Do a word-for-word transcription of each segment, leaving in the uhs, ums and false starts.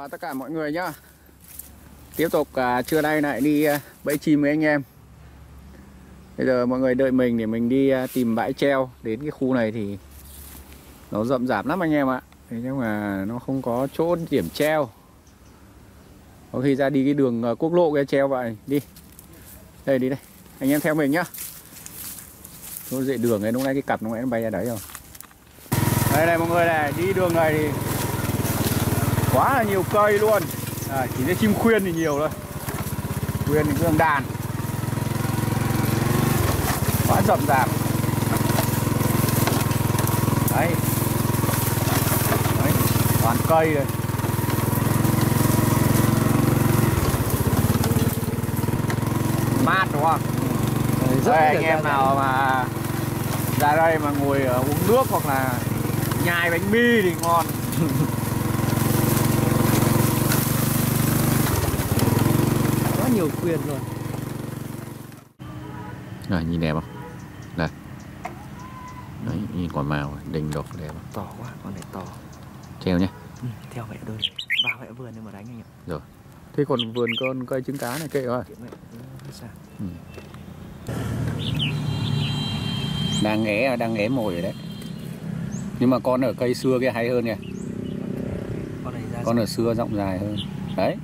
chào tất cả mọi người nhá. Tiếp tục à, trưa nay lại đi à, bẫy chim với anh em. Bây giờ mọi người đợi mình để mình đi à, tìm bãi treo. Đến cái khu này thì nó rậm rạp lắm anh em ạ. Thế nhưng mà nó không có chỗ điểm treo. Có khi ra đi cái đường à, quốc lộ cái treo vậy. Đi đây, đi đây, anh em theo mình nhá. Chỗ dễ đường ấy, lúc nãy cái cặp nó bay ra đấy rồi. Đây này mọi người này, đi đường này thì quá là nhiều cây luôn. À, chỉ thấy chim khuyên thì nhiều thôi. Khuyên thì cũng đàn. Quá rậm rạp. Đấy. Đấy, toàn cây rồi. Mát đúng không? Đấy, rất đây, anh em nào mà ra đây mà ngồi uống nước hoặc là nhai bánh mì thì ngon. Nhiều khuyên rồi. À, nhìn đẹp không? Đây. Đấy, nhìn quả màu đỉnh độc đẹp không? To quá, con này to. Treo nhá. Ừ, theo mẹ đơn. Vào mẹ vườn để mà đánh anh ạ. Rồi. Thế còn vườn con cây trứng cá này kệ rồi. Ừ. Đang é đang é mồi rồi đấy. Nhưng mà con ở cây xưa kia hay hơn kìa. Con này ra con ở xưa rộng dài hơn. Đấy.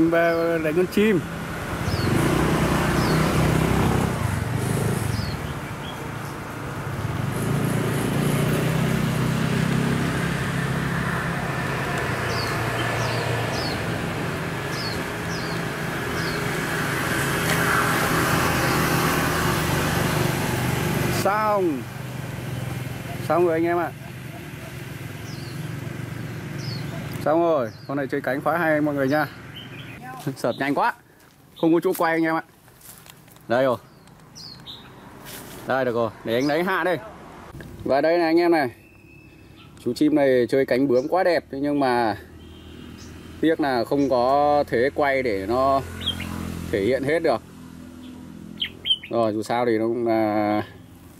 hành và đánh con chim. Xong. Xong rồi anh em ạ. Xong rồi, con này chơi cánh khóa hay anh mọi người nha. Sợt nhanh quá, không có chỗ quay anh em ạ. Đây rồi. Đây được rồi, để anh lấy hạ đây. Và đây này anh em này. Chú chim này chơi cánh bướm quá đẹp, nhưng mà tiếc là không có thế quay để nó thể hiện hết được. Rồi dù sao thì nó cũng là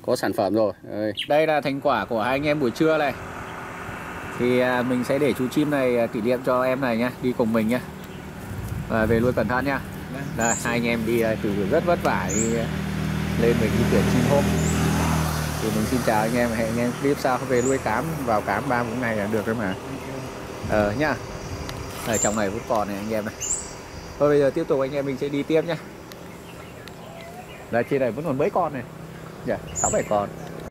có sản phẩm rồi. Đây, đây là thành quả của hai anh em buổi trưa này. Thì mình sẽ để chú chim này kỷ niệm cho em này nhá, đi cùng mình nhá. Và về luôn cẩn thận nhá. Đây, hai anh em đi từ rất vất vả đi lên mình đi tuyển chim hôm. Thì mình xin chào anh em, hẹn anh em clip sau về nuôi cám, vào cám ba bốn ngày là được đấy mà. Ờ nhá. Ở trong này vẫn còn này anh em này. Thôi bây giờ tiếp tục anh em mình sẽ đi tiếp nhá. Là trên này vẫn còn mấy con này. Dạ, sáu bảy con.